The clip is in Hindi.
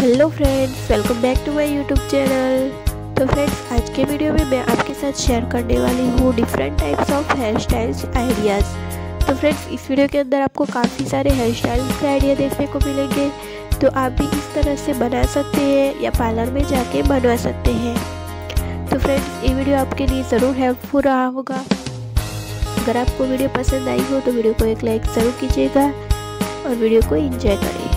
Hello friends, welcome back to my YouTube channel. तो फ्रेंड्स, आज के वीडियो में मैं आपके साथ शेयर करने वाली हूँ different types of hair styles ideas. तो फ्रेंड्स, इस वीडियो के अंदर आपको काफ़ी सारे हेयर स्टाइल्स के आइडिया देखने को मिलेंगे, तो आप भी इस तरह से बना सकते हैं या पार्लर में जाके बनवा सकते हैं। तो फ्रेंड्स, ये वीडियो आपके लिए ज़रूर हेल्पफुल रहा होगा। अगर आपको वीडियो पसंद आई हो तो वीडियो को एक लाइक ज़रूर कीजिएगा और वीडियो को एंजॉय करें।